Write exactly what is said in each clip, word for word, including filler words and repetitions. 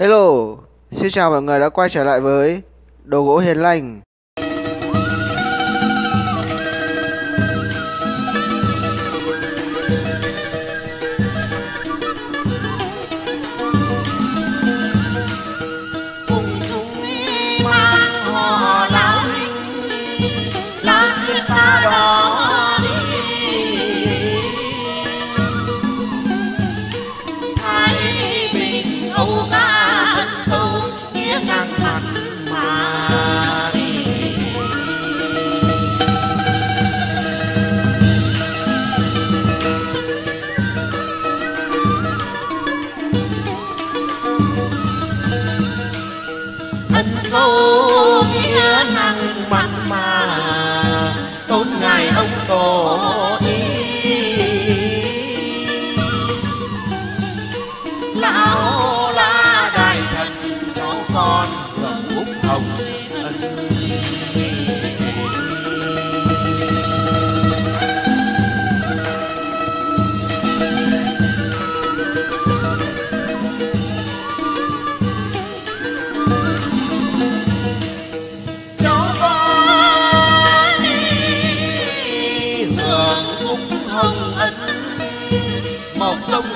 Hello, xin chào mọi người đã quay trở lại với đồ gỗ Hiền Lanh. Sâu nghĩa năng mặn mà tôn ngài ông tổ đi, lão là đại thần cháu con ngậm bút hồng ân.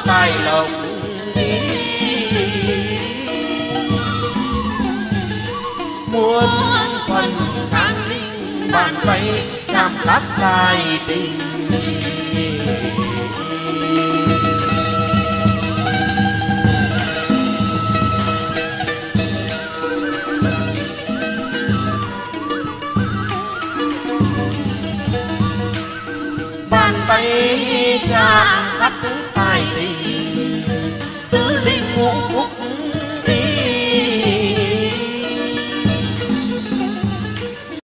Tài lộc muốn phần tháng linh bàn tay chạm lát tài tình. Bàn tay chạm khắc